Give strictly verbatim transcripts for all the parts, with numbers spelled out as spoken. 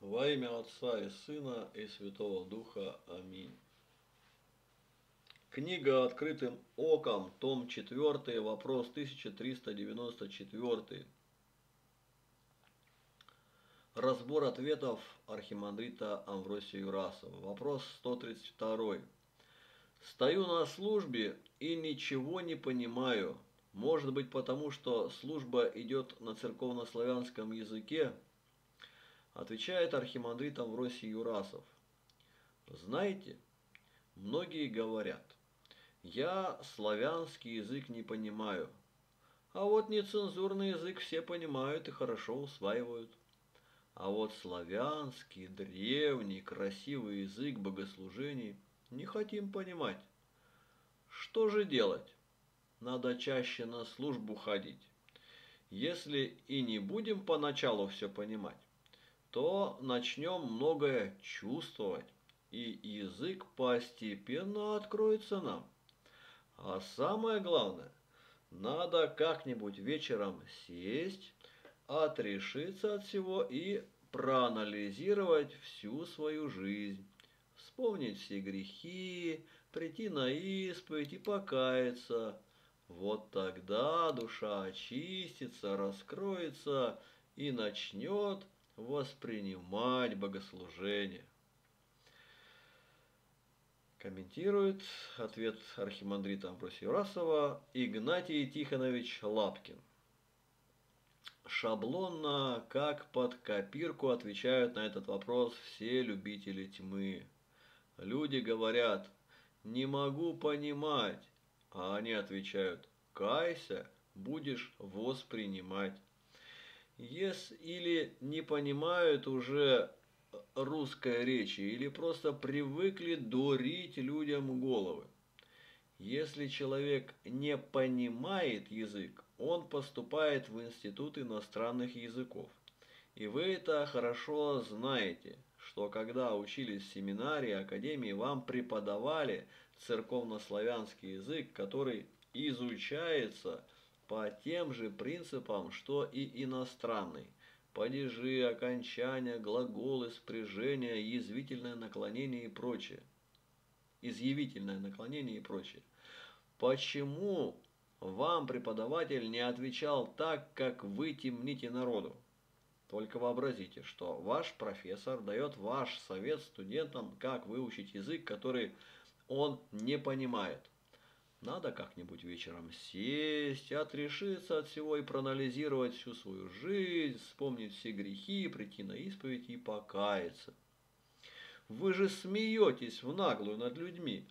Во имя Отца и Сына и Святого Духа. Аминь. Книга «Открытым оком», том четыре, вопрос тысяча триста девяносто четыре. Разбор ответов архимандрита Амвросия Юрасова. Вопрос сто тридцать два. Стою на службе и ничего не понимаю. Может быть, потому что служба идет на церковнославянском языке? Отвечает архимандрит Амвросий Юрасов. Знаете, многие говорят, я славянский язык не понимаю. А вот нецензурный язык все понимают и хорошо усваивают. А вот славянский, древний, красивый язык богослужений не хотим понимать. Что же делать? Надо чаще на службу ходить. Если и не будем поначалу все понимать, то начнем многое чувствовать, и язык постепенно откроется нам. А самое главное, надо как-нибудь вечером сесть, отрешиться от всего и проанализировать всю свою жизнь, вспомнить все грехи, прийти на исповедь и покаяться. Вот тогда душа очистится, раскроется и начнет воспринимать богослужение. Комментирует ответ архимандрита Амвросия Юрасова Игнатий Тихонович Лапкин. Шаблонно, как под копирку, отвечают на этот вопрос все любители тьмы. Люди говорят, не могу понимать, а они отвечают, кайся, будешь воспринимать. Если или не понимают уже русской речи, или просто привыкли дурить людям головы. Если человек не понимает язык, он поступает в институт иностранных языков. И вы это хорошо знаете, что когда учились в семинарии, академии, вам преподавали церковнославянский язык, который изучается по тем же принципам, что и иностранный. Падежи, окончания, глаголы, спряжения, язвительное наклонение и прочее. Изъявительное наклонение и прочее. Почему вам преподаватель не отвечал так, как вы темните народу? Только вообразите, что ваш профессор дает ваш совет студентам, как выучить язык, который он не понимает. Надо как-нибудь вечером сесть, отрешиться от всего и проанализировать всю свою жизнь, вспомнить все грехи, прийти на исповедь и покаяться. Вы же смеетесь в наглую над людьми.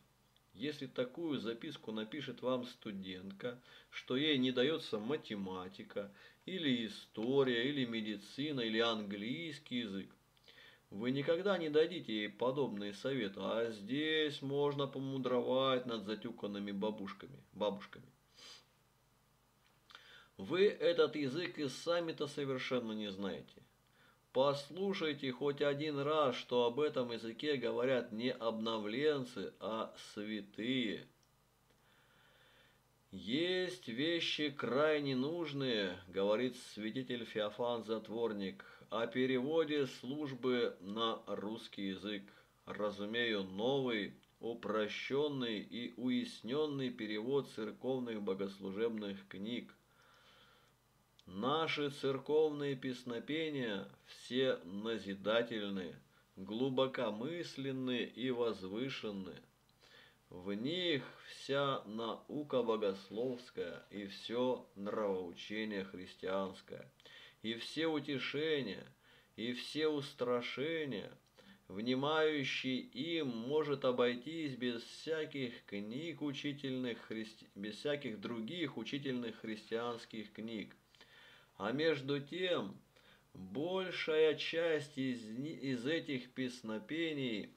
Если такую записку напишет вам студентка, что ей не дается математика, или история, или медицина, или английский язык, вы никогда не дадите ей подобные советы, а здесь можно помудровать над затюканными бабушками. бабушками. Вы этот язык и сами-то совершенно не знаете. Послушайте хоть один раз, что об этом языке говорят не обновленцы, а святые. «Есть вещи крайне нужные», – говорит святитель Феофан Затворник, о переводе службы на русский язык. Разумею, новый, упрощенный и уясненный перевод церковных богослужебных книг. Наши церковные песнопения все назидательны, глубокомысленны и возвышенны. В них вся наука богословская и все нравоучение христианское, и все утешения, и все устрашения. Внимающий им может обойтись без всяких книг учительных, христи... без всяких других учительных христианских книг. А между тем, большая часть из, из этих песнопений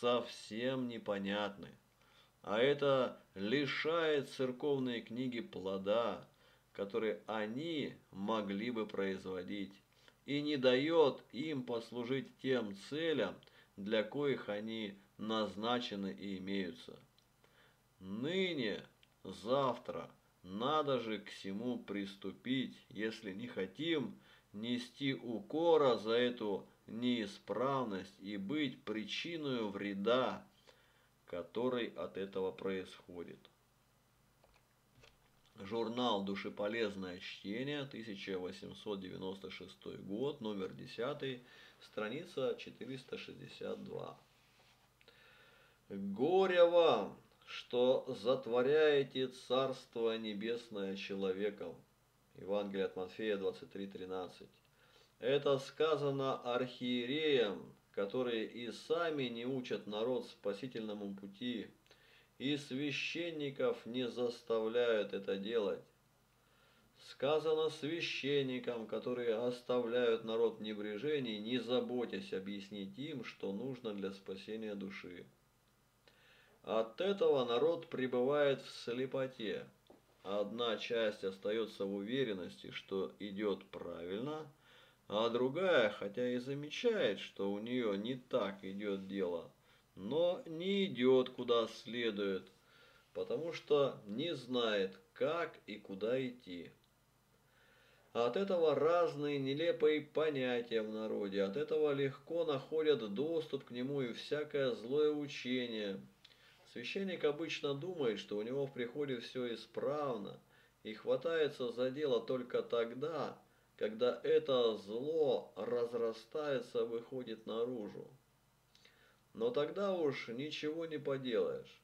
совсем непонятны. А это лишает церковные книги плода, который они могли бы производить, и не дает им послужить тем целям, для коих они назначены и имеются. Ныне, завтра. Надо же к всему приступить, если не хотим нести укора за эту неисправность и быть причиной вреда, который от этого происходит. Журнал «Душеполезное чтение», тысяча восемьсот девяносто шестой год, номер десять, страница четыреста шестьдесят два. «Горе вам, что затворяете Царство Небесное человеком». Евангелие от Матфея двадцать три тринадцать. Это сказано архиереям, которые и сами не учат народ спасительному пути, и священников не заставляют это делать. Сказано священникам, которые оставляют народ в небрежении, не заботясь объяснить им, что нужно для спасения души. От этого народ пребывает в слепоте. Одна часть остается в уверенности, что идет правильно, а другая, хотя и замечает, что у нее не так идет дело, но не идет куда следует, потому что не знает, как и куда идти. От этого разные нелепые понятия в народе, от этого легко находят доступ к нему и всякое злое учение. Священник обычно думает, что у него в приходе все исправно, и хватается за дело только тогда, когда это зло разрастается, выходит наружу. Но тогда уж ничего не поделаешь.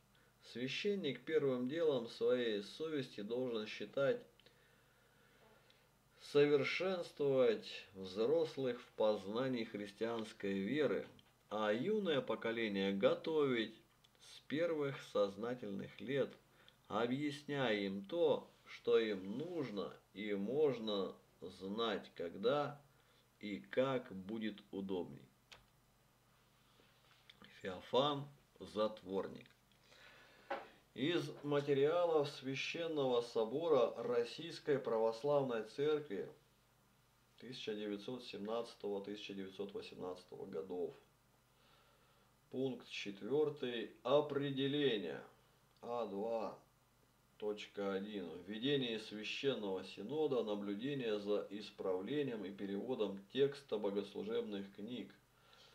Священник первым делом своей совести должен считать совершенствовать взрослых в познании христианской веры, а юное поколение готовить с первых сознательных лет, объясняя им то, что им нужно и можно знать, когда и как будет удобней. Феофан Затворник. Из материалов Священного Собора Российской Православной Церкви тысяча девятьсот семнадцатого — тысяча девятьсот восемнадцатого годов. Пункт четвёртый. Определение. А два точка один. Введение Священного Синода, наблюдение за исправлением и переводом текста богослужебных книг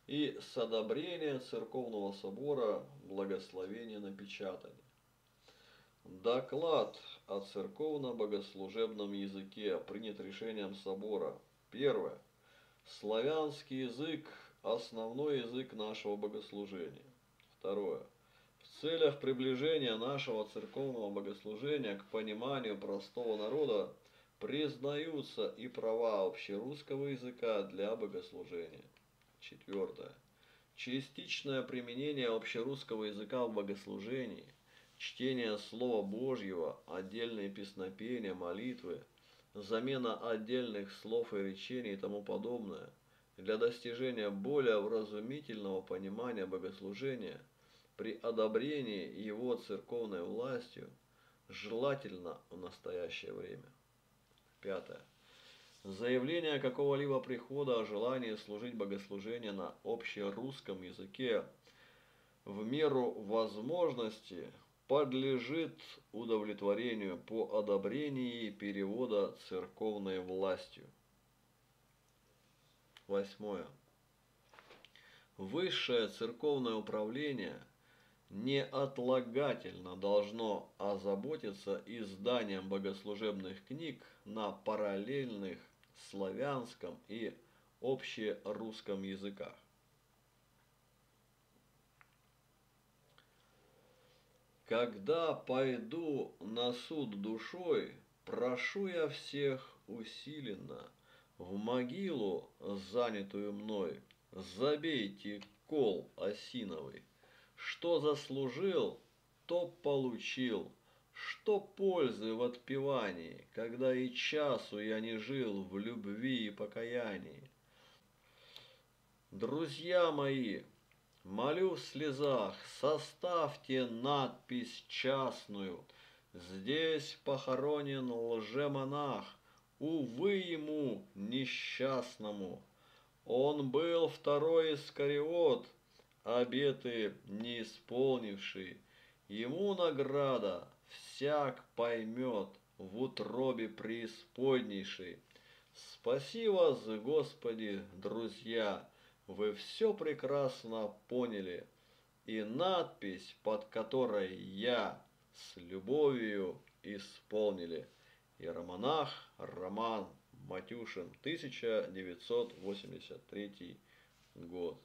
и с одобрения Церковного Собора благословения на печатание. Доклад о церковно-богослужебном языке принят решением Собора. Первое. Славянский язык – основной язык нашего богослужения. Второе. В целях приближения нашего церковного богослужения к пониманию простого народа признаются и права общерусского языка для богослужения. Четвертое. Частичное применение общерусского языка в богослужении, чтение Слова Божьего, отдельные песнопения, молитвы, замена отдельных слов и речений и тому подобное для достижения более вразумительного понимания богослужения при одобрении его церковной властью желательно в настоящее время. Пятое. Заявление какого-либо прихода о желании служить богослужение на общерусском языке в меру возможности подлежит удовлетворению по одобрении перевода церковной властью. Восьмое. Высшее церковное управление неотлагательно должно озаботиться изданием богослужебных книг на параллельных славянском и общерусском языках. Когда пойду на суд душой, прошу я всех усиленно, в могилу, занятую мной, забейте кол осиновый. Что заслужил, то получил, что пользы в отпевании, когда и часу я не жил в любви и покаянии. Друзья мои, молю в слезах, составьте надпись частную. Здесь похоронен лжемонах, увы ему несчастному. Он был второй Искариот, обеты не исполнивший, ему награда всяк поймет в утробе преисподнейшей. Спаси вас, Господи, друзья, вы все прекрасно поняли, и надпись, под которой я, с любовью исполнили. Иеромонах Роман Матюшин, тысяча девятьсот восемьдесят третий год.